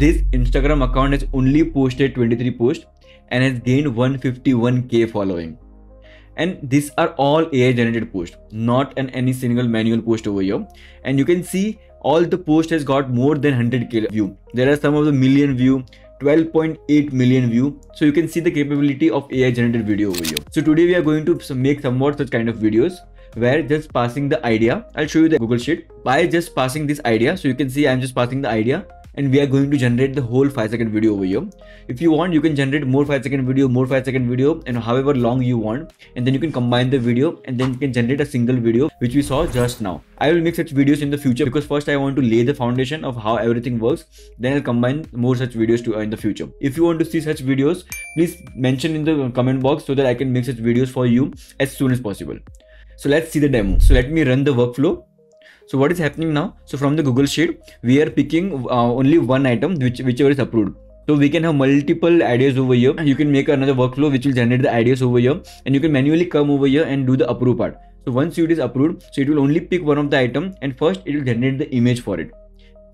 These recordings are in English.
this Instagram account has only posted 23 posts and has gained 151k following. And these are all AI generated posts, not any single manual post over here. And you can see all the post has got more than 100k view. There are some of the million view, 12.8 million view. So you can see the capability of AI generated video over here. So today we are going to make somewhat such kind of videos where just passing the idea, I'll show you the Google Sheet. By just passing this idea, so you can see I'm just passing the idea and we are going to generate the whole 5-second video over here. If you want, you can generate more 5-second video, more 5-second video, and however long you want, and then you can combine the video and then you can generate a single video, which we saw just now. I will make such videos in the future because first I want to lay the foundation of how everything works. Then I'll combine more such videos in the future. If you want to see such videos, please mention in the comment box so that I can make such videos for you as soon as possible. So let's see the demo. So let me run the workflow. So what is happening now? So from the Google Sheet, we are picking only one item, whichever is approved. So we can have multiple ideas over here. You can make another workflow which will generate the ideas over here, and you can manually come over here and do the approve part. So once it is approved, so it will only pick one of the item, and first it will generate the image for it.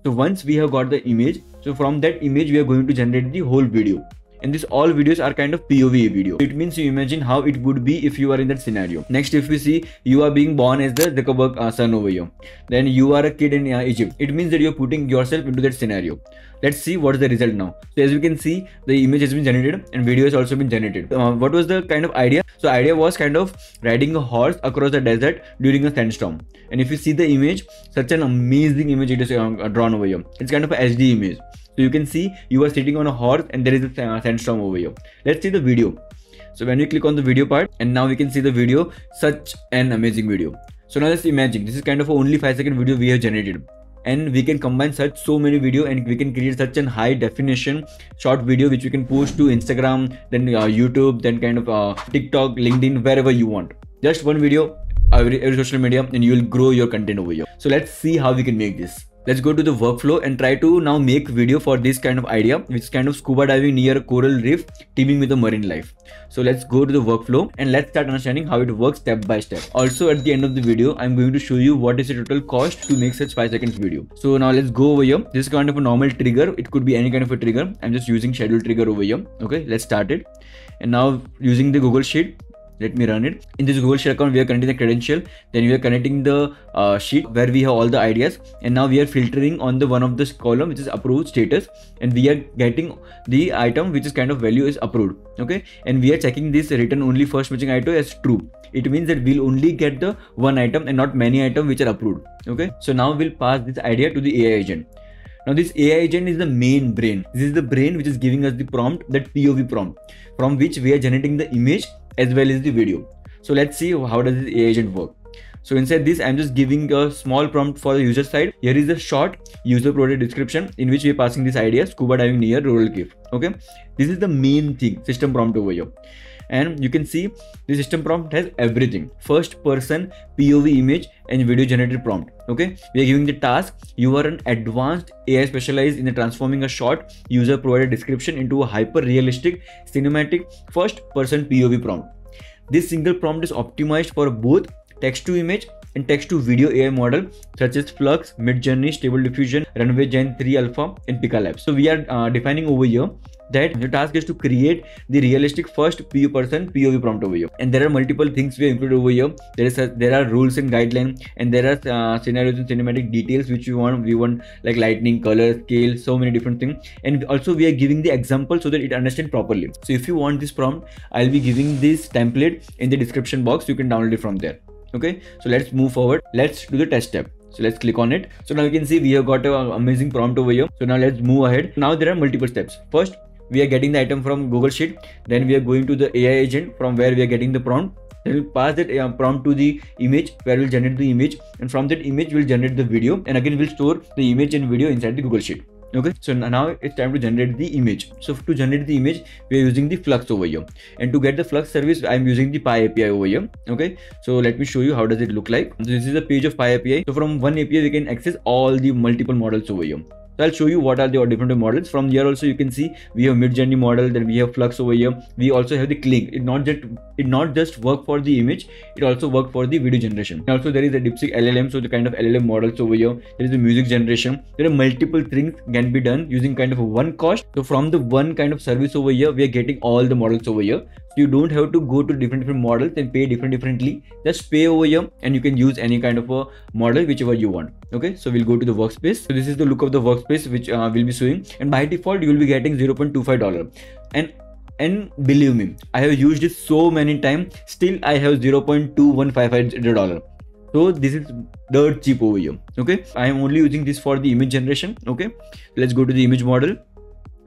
So once we have got the image, so from that image we are going to generate the whole video. And these all videos are kind of POV video. It means you imagine how it would be if you are in that scenario. Next, if we see you are being born as the Zuckerberg son over here, then you are a kid in Egypt. It means that you are putting yourself into that scenario. Let's see what is the result now. So as we can see, the image has been generated and video has also been generated. What was the kind of idea? So idea was kind of riding a horse across the desert during a sandstorm. And if you see the image, such an amazing image it is drawn over here. It's kind of a HD image. So you can see you are sitting on a horse and there is a sandstorm over here. Let's see the video. So when we click on the video part, and now we can see the video, such an amazing video. So now let's imagine this is kind of only 5-second video we have generated. And we can combine such so many video and we can create such an high definition short video which we can post to Instagram, then YouTube, then kind of TikTok, LinkedIn, wherever you want. Just one video, every social media, and you will grow your content over here. So let's see how we can make this. Let's go to the workflow and try to now make video for this kind of idea, which is kind of scuba diving near a coral reef teeming with the marine life. So let's go to the workflow and let's start understanding how it works step by step. Also at the end of the video, I'm going to show you what is the total cost to make such 5-second video. So now let's go over here. This is kind of a normal trigger. It could be any kind of a trigger. I'm just using schedule trigger over here. Okay, let's start it. And now using the Google Sheet, let me run it. In this Google Sheet account, we are connecting the credential. Then we are connecting the sheet where we have all the ideas. And now we are filtering on the one of this column, which is approved status. And we are getting the item, which is kind of value is approved. Okay. And we are checking this return only first matching item as true. It means that we'll only get the one item and not many items which are approved. Okay. So now we'll pass this idea to the AI agent. Now this AI agent is the main brain. This is the brain which is giving us the prompt, that POV prompt, from which we are generating the image as well as the video. So let's see how does this AI agent work. So inside this, I'm just giving a small prompt for the user side. Here is a short user provided description in which we're passing this idea, scuba diving near rural cliff. Okay. This is the main thing, system prompt over here. And you can see the system prompt has everything. First person, POV image, and video generated prompt. Okay. We are giving the task. You are an advanced AI specialized in the transforming a short user provided description into a hyper realistic cinematic first person POV prompt. This single prompt is optimized for both text to image and text to video AI model such as FLUX, Midjourney, Stable Diffusion, Runway, Gen4 Alpha, and PiAPI. So we are defining over here that your task is to create the realistic first POV prompt over here. And there are multiple things we include over here. There are rules and guidelines, and there are scenarios and cinematic details which we want like lightning, color, scale, so many different things. And also we are giving the example so that it understands properly. So if you want this prompt, I'll be giving this template in the description box. You can download it from there. Okay, so let's move forward. Let's do the test step. So let's click on it. So now you can see we have got an amazing prompt over here. So now let's move ahead. Now there are multiple steps. First, we are getting the item from Google Sheet. Then we are going to the AI agent from where we are getting the prompt. Then we'll pass that prompt to the image where we'll generate the image. And from that image, we'll generate the video. And again, we'll store the image and video inside the Google Sheet. Okay, so now it's time to generate the image. So to generate the image, we are using the Flux over here. And to get the Flux service, I'm using the PiAPI over here. Okay, so let me show you how does it look like. So this is a page of PiAPI. So from one API, we can access all the multiple models over here. So I'll show you what are the different models. From here also you can see we have mid-journey model, then we have Flux over here. We also have the Kling. It not just work for the image, it also work for the video generation. And also there is a DeepSeek LLM, so the kind of LLM models over here. There is the music generation. There are multiple things can be done using kind of one cost. So from the one kind of service over here, we are getting all the models over here. You don't have to go to different models and pay differently. Just pay over here and you can use any kind of a model whichever you want. Okay, so we'll go to the workspace. So this is the look of the workspace which will be showing, and by default you will be getting $0.25. And believe me, I have used it so many times. Still, I have $0.2155. So this is dirt cheap over here. Okay, I am only using this for the image generation. Okay, let's go to the image model.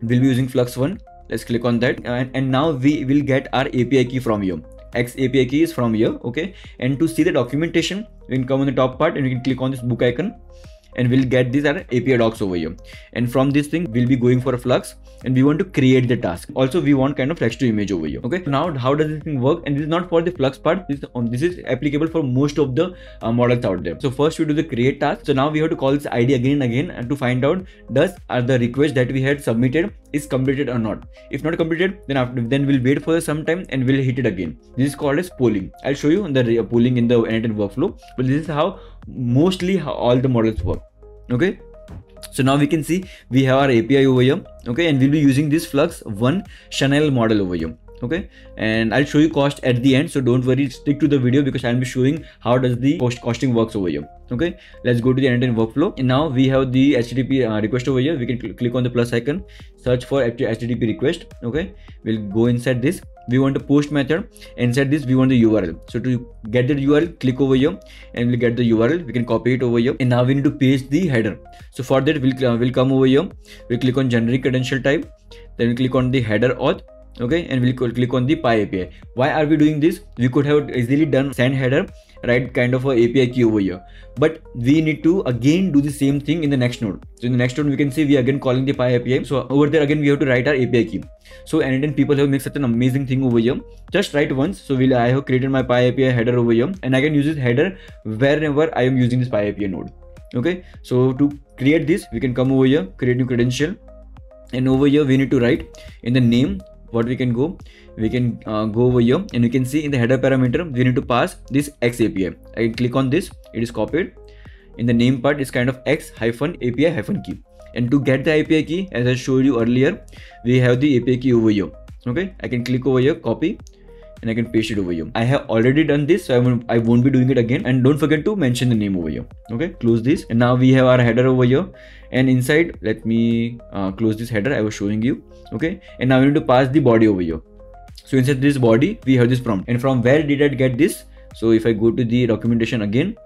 We'll be using FLUX.1. Let's click on that, and now we will get our API key from here. X API key is from here, okay? And to see the documentation, you can come on the top part and you can click on this book icon, and we'll get these our API docs over here. And from this thing, we'll be going for a Flux, and we want to create the task. Also, we want kind of text to image over here, okay? Now, how does this thing work? And this is not for the Flux part. This is applicable for most of the models out there. So first we do the create task. So now we have to call this ID again and again, and to find out are the request that we had submitted is completed or not. If not completed, then we'll wait for some time and we'll hit it again. This is called as polling. I'll show you the polling in the end workflow, but this is how mostly all the models work. Okay, so now we can see we have our API over here. Okay, and we'll be using this FLUX.1 Chanel model over here. Okay, and I'll show you cost at the end, so don't worry, stick to the video because I'll be showing how does the costing works over here. Okay, let's go to the end-to-end workflow, and now we have the HTTP request over here. We can click on the plus icon, search for HTTP request. Okay, we'll go inside this. We want a post method. Inside this, we want the URL. So to get the URL, click over here and we'll get the URL. We can copy it over here. And now we need to paste the header. So for that, we'll come over here. We'll click on generic credential type. Then we'll click on the header auth. Okay, and we'll click on the PiAPI. Why are we doing this? We could have easily done send header, right, kind of a API key over here, but we need to again do the same thing in the next node. So in the next node, we can see we are again calling the PiAPI. So over there again, we have to write our API key. So and then people have made such an amazing thing over here. Just write once. So I have created my PiAPI header over here, and I can use this header wherever I am using this PiAPI node. Okay, so to create this, we can come over here, create new credential, and over here we need to write in the name. What we can go over here, and you can see in the header parameter we need to pass this X API. I can click on this, it is copied. In the name part is kind of X-API-key, and to get the API key, as I showed you earlier, we have the API key over here. Okay, I can click over here, copy, and I can paste it over here. I have already done this, so I won't be doing it again. And don't forget to mention the name over here. Okay, close this, and now we have our header over here. And inside, let me close this header I was showing you. Okay, and now we need to pass the body over here. So inside this body, we have this prompt. And from where did I get this? So if I go to the documentation again,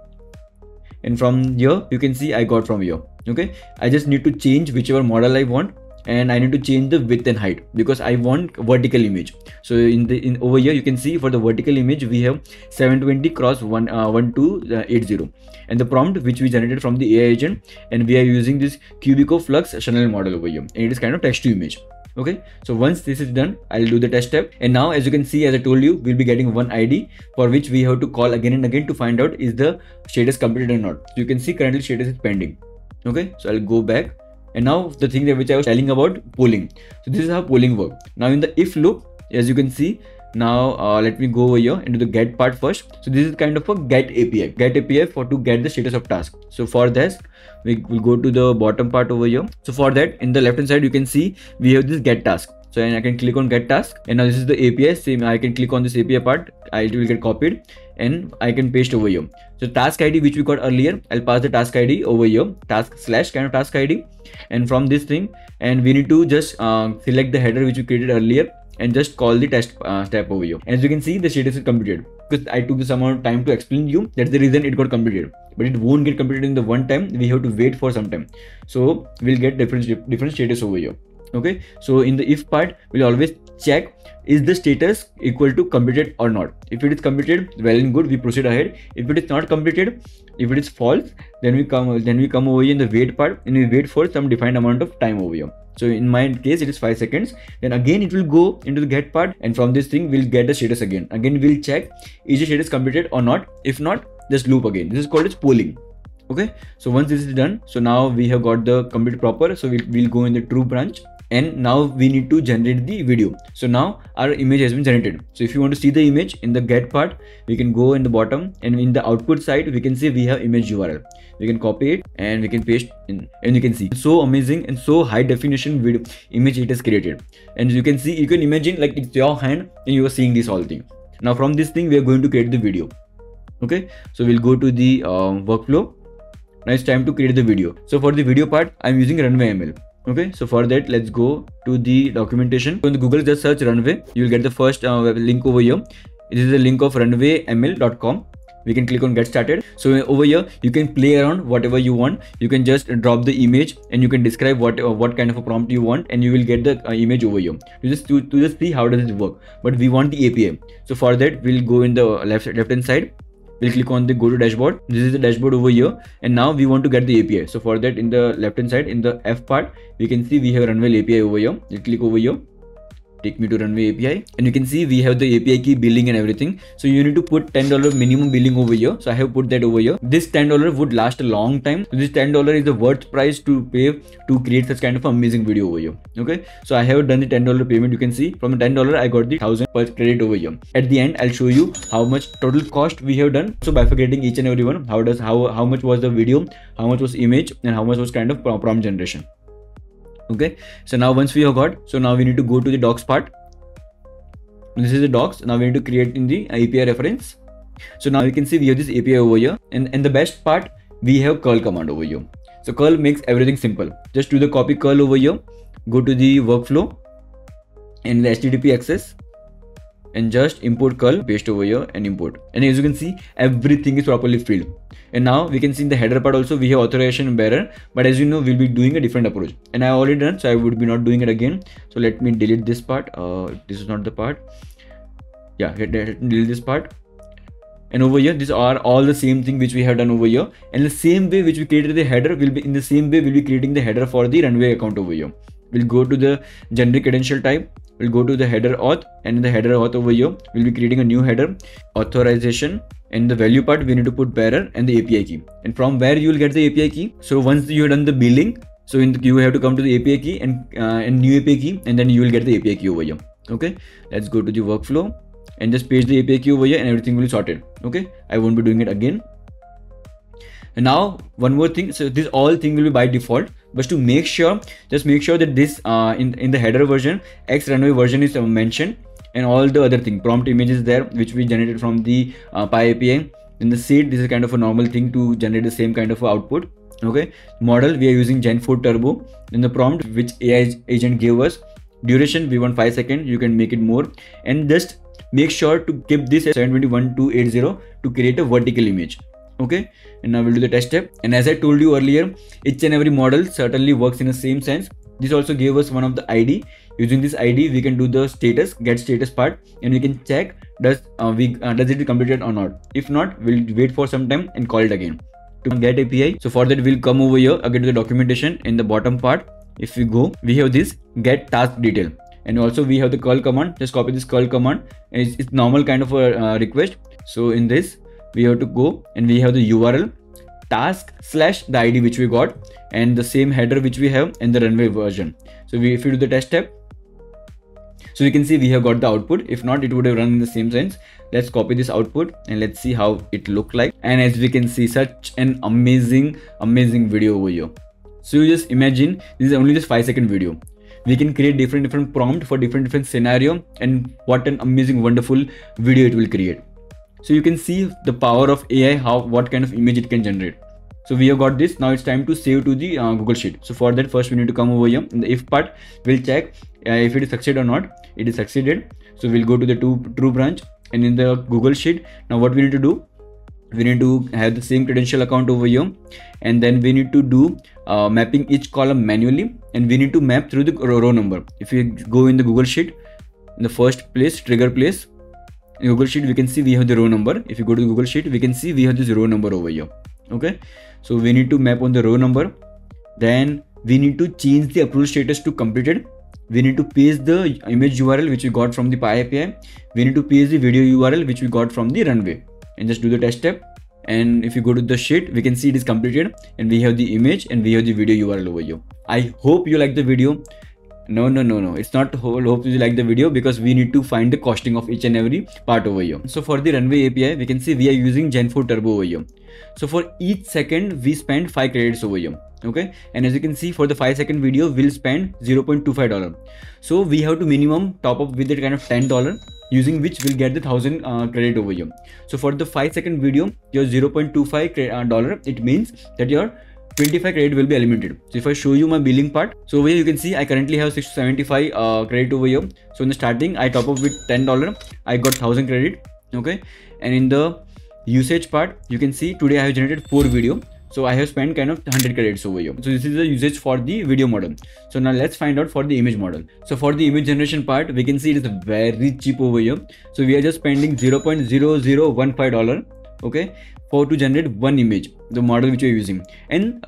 and from here you can see I got from here. Okay, I just need to change whichever model I want. And I need to change the width and height because I want vertical image. So in over here you can see for the vertical image we have 720x1280, and the prompt which we generated from the AI agent, and we are using this Cubico Flux Chanel model over here, and it is kind of text to image. Okay, so once this is done, I'll do the test step, and now as you can see, as I told you, we'll be getting one ID for which we have to call again and again to find out is the status completed or not. So you can see currently status is pending. Okay, so I'll go back. And now the thing that which I was telling about polling. So this is how polling works. Now in the if loop, as you can see, now let me go over here into the get part first. So this is kind of a get API for to get the status of task. So for this, we will go to the bottom part over here. So for that, in the left hand side, you can see we have this get task. So and I can click on get task, and now this is the API. Same, I can click on this API part. It will get copied, and I can paste over here. So task ID which we got earlier, I'll pass the task ID over here, task/task ID, and from this thing, and we need to just select the header which we created earlier, and just call the test step over here. And as you can see, the status is completed. Because I took this amount of time to explain you, that's the reason it got completed. But it won't get completed in the one time. We have to wait for some time. So we'll get different status over here. Okay, so in the if part, we'll always check is the status equal to completed or not. If it is completed, well and good, we proceed ahead. If it is not completed, if it is false, then we come over here in the wait part, and we wait for some defined amount of time over here. So in my case, it is 5 seconds. Then again, it will go into the get part, and from this thing, we'll get the status again. Again, we'll check is the status completed or not. If not, just loop again. This is called as polling. Okay, so once this is done, so now we have got the complete proper, so we'll go in the true branch, and now we need to generate the video. So now our image has been generated. So if you want to see the image, in the get part we can go in the bottom, and in the output side we can see we have image URL. We can copy it and we can paste in, and you can see so amazing and so high definition video image it has created. And you can see, you can imagine like it's your hand and you are seeing this whole thing. Now from this thing we are going to create the video. Okay, so we'll go to the workflow. Now it's time to create the video. So for the video part, I'm using Runway ML. Okay, so for that, let's go to the documentation. So in the Google, just search Runway. You will get the first link over here. This is the link of runwayml.com. We can click on Get Started. So over here, you can play around whatever you want. You can just drop the image and you can describe what kind of a prompt you want, and you will get the image over here. To just see how does it work. But we want the API. So for that, we'll go in the left hand side. We'll click on the go to dashboard. This is the dashboard over here, and now we want to get the API. So for that, in the left hand side, in the F part, we can see we have Runway API over here. We'll click over here, take me to Runway API, and you can see we have the API key, billing and everything. So you need to put $10 minimum billing over here. So I have put that over here. This $10 would last a long time. So this $10 is the worth price to pay to create such kind of amazing video over here. Okay, so I have done the $10 payment. You can see from the $10 I got the 1000 per credit over here. At the end I'll show you how much total cost we have done. So bifurcating each and every one, how much was the video, how much was image, and how much was kind of prompt generation. Okay, so now once we have got, so now we need to go to the docs part. This is the docs. Now we need to create in the API reference. So now you can see we have this API over here, and the best part, we have curl command over here. So curl makes everything simple. Just do the copy curl over here, go to the workflow and the HTTP access, and just import curl, paste over here and import. And as you can see, everything is properly filled. And now we can see in the header part also we have authorization bearer, but as you know, we'll be doing a different approach. And I already done, so I would be not doing it again. So let me delete this part. This is not the part. Yeah, delete this part. And over here, these are all the same thing which we have done over here. And the same way which we created the header, will be in the same way we'll be creating the header for the Runway account over here. We'll go to the generic credential type. We'll go to the header auth, and in the header auth over here, we'll be creating a new header, authorization, and the value part, we need to put bearer and the API key. And from where you will get the API key? So once you have done the billing, so you have to come to the API key and new API key, and then you will get the API key over here. Okay, let's go to the workflow and just paste the API key over here, and everything will be sorted. Okay, I won't be doing it again. And now one more thing, so this all thing will be by default, but to make sure, just make sure that this in the header version, X Runway version is mentioned, and all the other thing, prompt images there which we generated from the PiAPI. In the seed, this is kind of a normal thing to generate the same kind of output. Okay, model we are using Gen4 turbo. In the prompt which AI agent gave us, duration we want 5 seconds, you can make it more, and just make sure to keep this as 720x1280 to create a vertical image. Okay, and now we'll do the test step. And as I told you earlier, each and every model certainly works in the same sense. This also gave us one of the ID. Using this ID, we can do the status, get status part, and we can check does it be completed or not. If not, we'll wait for some time and call it again to get API. So for that, we'll come over here again to the documentation. In the bottom part, if we go, we have this get task detail, and also we have the curl command. Just copy this curl command. It's normal kind of a request. So in this, we have to go, and we have the URL, task / the ID which we got, and the same header which we have in the Runway version. So if we do the test step, so you can see we have got the output. If not, it would have run in the same sense. Let's copy this output and let's see how it looked like. And as we can see, such an amazing video over here. So you just imagine, this is only just 5-second video. We can create different prompt for different scenario, and what an amazing, wonderful video it will create. So you can see the power of AI, what kind of image it can generate. So we have got this. Now it's time to save to the Google Sheet. So for that, first we need to come over here. In the if part, we'll check if it is succeeded or not. It is succeeded. So we'll go to the true branch, and in the Google Sheet. Now what we need to do, we need to have the same credential account over here. And then we need to do mapping each column manually. And we need to map through the row number. If you go in the Google Sheet, in the first place, trigger place, in Google Sheet, we can see we have the row number. If you go to Google Sheet, we can see we have this row number over here. Okay, so we need to map on the row number. Then we need to change the approval status to completed. We need to paste the image URL which we got from the PiAPI. We need to paste the video URL which we got from the Runway, and just do the test step. And if you go to the sheet, we can see it is completed and we have the image and we have the video URL over here. I hope you like the video. No, it's not hope you like the video, because we need to find the costing of each and every part over here. So for the Runway API, we can see we are using Gen4 turbo over here. So for each second we spend 5 credits over here, okay? And as you can see, for the 5-second video we'll spend $0.25. So we have to minimum top up with that kind of $10, using which we'll get the 1000 credit over here. So for the 5-second video, your $0.25, it means that your 25 credit will be eliminated. So if I show you my billing part, so here you can see I currently have 675 credit over here. So in the starting I top up with $10, I got 1000 credit, okay? And in the usage part, you can see today I have generated 4 video, so I have spent kind of 100 credits over here. So this is the usage for the video model. So now let's find out for the image model. So for the image generation part, we can see it is very cheap over here. So we are just spending $0.0015, okay, for to generate one image, the model which you are using. And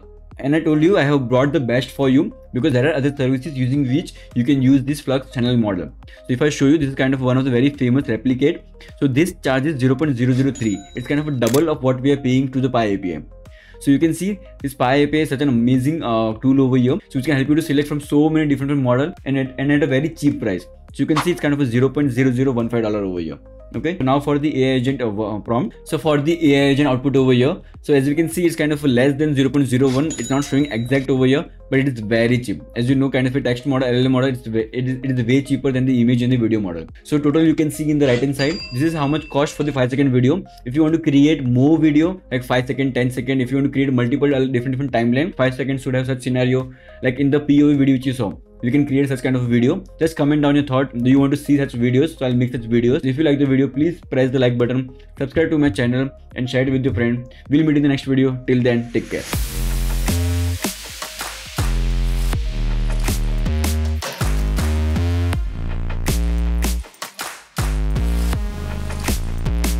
I told you I have brought the best for you, because there are other services using which you can use this Flux channel model. So if I show you, this is kind of one of the very famous replicate. So this charges 0.003. It's kind of a double of what we are paying to the PiAPI. So you can see this PiAPI is such an amazing tool over here. So it can help you to select from so many different models and at a very cheap price. So you can see it's kind of a $0.0015 over here. Okay, so now for the AI agent prompt. So for the AI agent output over here, so as you can see, it's kind of less than 0.01. It's not showing exact over here, but it is very cheap. As you know, kind of a text model, LLM model, it is way cheaper than the image and the video model. So total you can see in the right hand side, this is how much cost for the 5-second video. If you want to create more video, like 5-second, 10-second, if you want to create multiple different timeline, 5 seconds should have such scenario, like in the POV video which you saw. You can create such kind of video. Just comment down your thought. Do you want to see such videos? So I'll make such videos. If you like the video, please press the like button, subscribe to my channel and share it with your friend. We'll meet in the next video. Till then, take care.